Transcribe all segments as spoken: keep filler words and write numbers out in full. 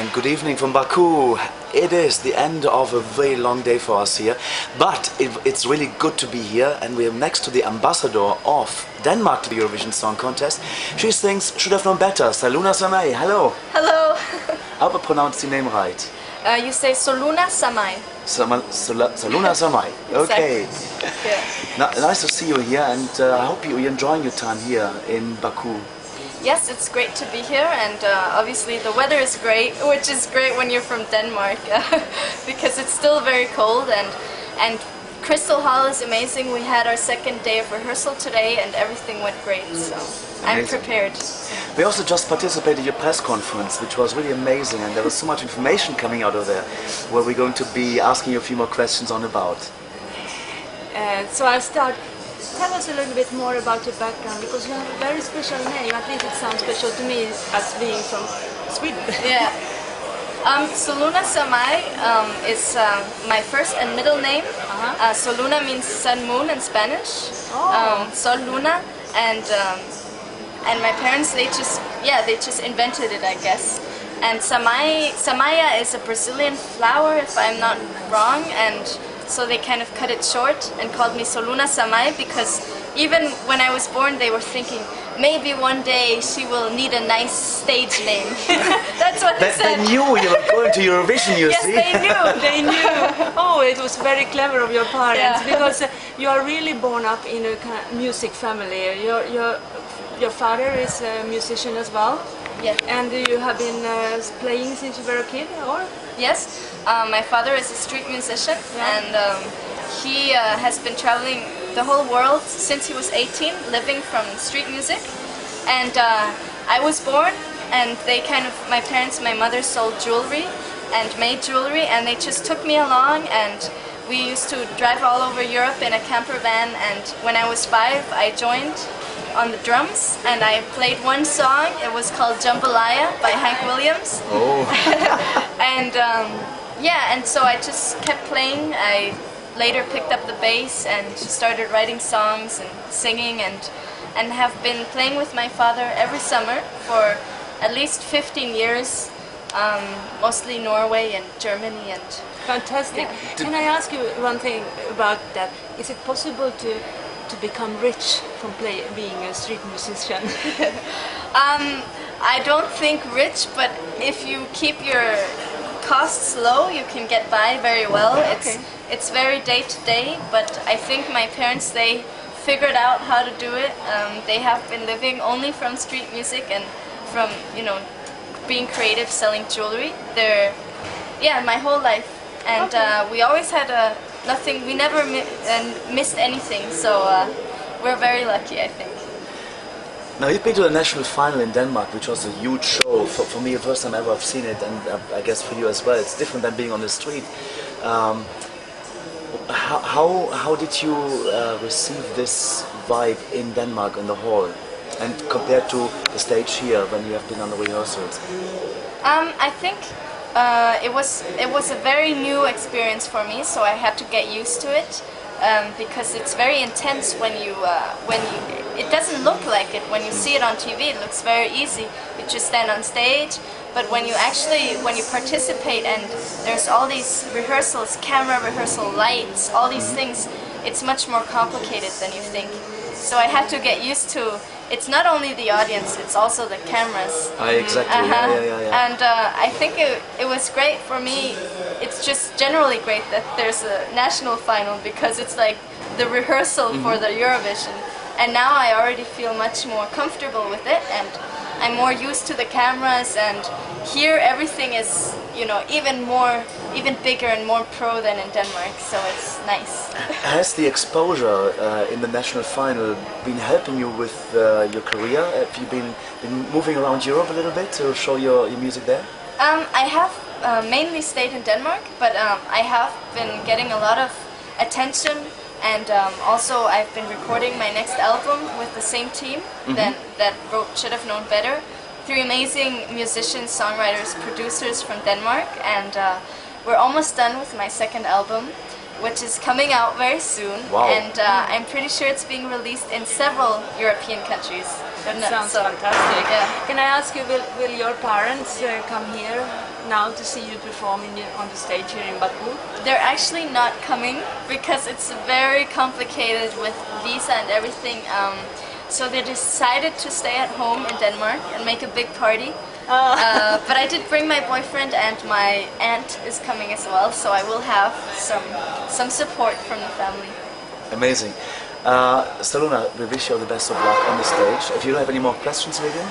and good evening from Baku. It is the end of a very long day for us here, but it, it's really good to be here, and we are next to the ambassador of Denmark to the Eurovision Song Contest. She sings Should Have Known Better, Soluna Samay. Hello. Hello. How do I pronounce the name right? Uh, you say Soluna Samay. Sama, Sola, Soluna Samay. Okay. Exactly. Yeah. N nice to see you here, and uh, I hope you're enjoying your time here in Baku. Yes, it's great to be here, and uh, obviously the weather is great, which is great when you're from Denmark, because it's still very cold, and and Crystal Hall is amazing. We had our second day of rehearsal today, and everything went great, so amazing. I'm prepared. We also just participated in your press conference, which was really amazing, and there was so much information coming out of there, where we're going to be asking you a few more questions on about. Uh, so I'll start. Tell us a little bit more about your background, because you have a very special name. At least it sounds special to me as being from Sweden. Yeah. Um, Soluna Samay um, is um, my first and middle name. Uh-huh. uh, Soluna means sun moon in Spanish. Oh. Um, Sol Luna, and um, and my parents, they just yeah they just invented it, I guess. And Samay Samaya is a Brazilian flower, if I'm not wrong, and so they kind of cut it short and called me Soluna Samay, because even when I was born they were thinking, maybe one day she will need a nice stage name. That's what they said. They knew you were going to Eurovision, you yes, see. Yes, they knew, they knew. Oh, it was very clever of your parents, yeah. Because uh, you are really born up in a music family. Your, your, your father is a musician as well. Yes. And you have been uh, playing since you were a kid, or? Yes. Um, my father is a street musician, yeah. And um, he uh, has been traveling the whole world since he was eighteen, living from street music. And uh, I was born, and they kind of, my parents, my mother sold jewelry and made jewelry, and they just took me along, and we used to drive all over Europe in a camper van. And when I was five, I joined on the drums, and I played one song. It was called Jambalaya by Hank Williams. Oh. And um, yeah, and so I just kept playing. I later picked up the bass and started writing songs and singing, and and have been playing with my father every summer for at least fifteen years, um, mostly Norway and Germany. And fantastic. Yeah. Can I ask you one thing about that? Is it possible to to become rich from play, being a street musician? um, I don't think rich, but if you keep your costs low, you can get by very well. Okay. It's, it's very day to day, but I think my parents, they figured out how to do it. Um, they have been living only from street music and from, you know, being creative, selling jewelry. They're, yeah, my whole life. And okay. uh, we always had a Nothing, we never mi uh, missed anything, so uh, we're very lucky, I think. Now, you've been to the national final in Denmark, which was a huge show. For, for me, the first time ever I've seen it, and uh, I guess for you as well. It's different than being on the street. Um, how, how, how did you uh, receive this vibe in Denmark, in the hall, and compared to the stage here when you have been on the rehearsals? Um, I think Uh, it was it was a very new experience for me, so I had to get used to it, um, because it's very intense when you uh, when you, it doesn't look like it when you see it on T V. It looks very easy. You just stand on stage, but when you actually when you participate, and there's all these rehearsals, camera rehearsal, lights, all these things, it's much more complicated than you think. So I had to get used to. It's not only the audience; it's also the cameras. Ah, exactly. Uh-huh. yeah, yeah, yeah. And uh, I think it, it was great for me. It's just generally great that there's a national final, because it's like the rehearsal mm-hmm. for the Eurovision. And now I already feel much more comfortable with it, and I'm more used to the cameras. And here everything is, you know, even more, even bigger and more pro than in Denmark. So it's nice. Has the exposure uh, in the national final been helping you with uh, your career? Have you been, been moving around Europe a little bit to show your, your music there? Um, I have uh, mainly stayed in Denmark, but um, I have been getting a lot of attention. And um, also, I've been recording my next album with the same team mm-hmm. that, that wrote Should Have Known Better. Three amazing musicians, songwriters, producers from Denmark. And uh, we're almost done with my second album, which is coming out very soon. Wow. And uh, I'm pretty sure it's being released in several European countries. That sounds so fantastic. Yeah. Can I ask you, will, will your parents uh, come here now to see you perform in, on the stage here in Baku? They're actually not coming because it's very complicated with visa and everything. Um, so they decided to stay at home in Denmark and make a big party. Oh. Uh, but I did bring my boyfriend, and my aunt is coming as well, so I will have some some support from the family. Amazing. Uh, Soluna, we wish you all the best of luck on the stage. If you don't have any more questions, Vivian?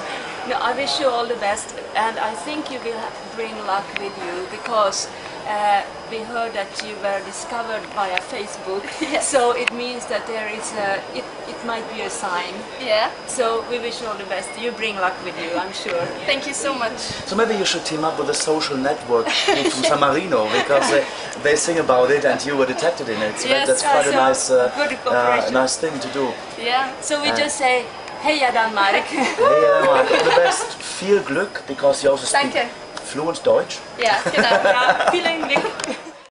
No, I wish you all the best, and I think you will bring luck with you, because uh, we heard that you were discovered via Facebook, yes. So it means that there is a, it, it might be a sign. Yeah. So we wish you all the best. You bring luck with you, I'm sure. Thank you so much. So maybe you should team up with a social network group from San Marino, because they, they sing about it and you were detected in it. So yes, that's quite uh, a nice, uh, uh, nice thing to do. Yeah, so we uh, just say, Heja Danmark! Heja Danmark! All the best! Viel Glück, because you also speak Danke. Fluent Deutsch. Ja, genau. Ja, vielen Glück!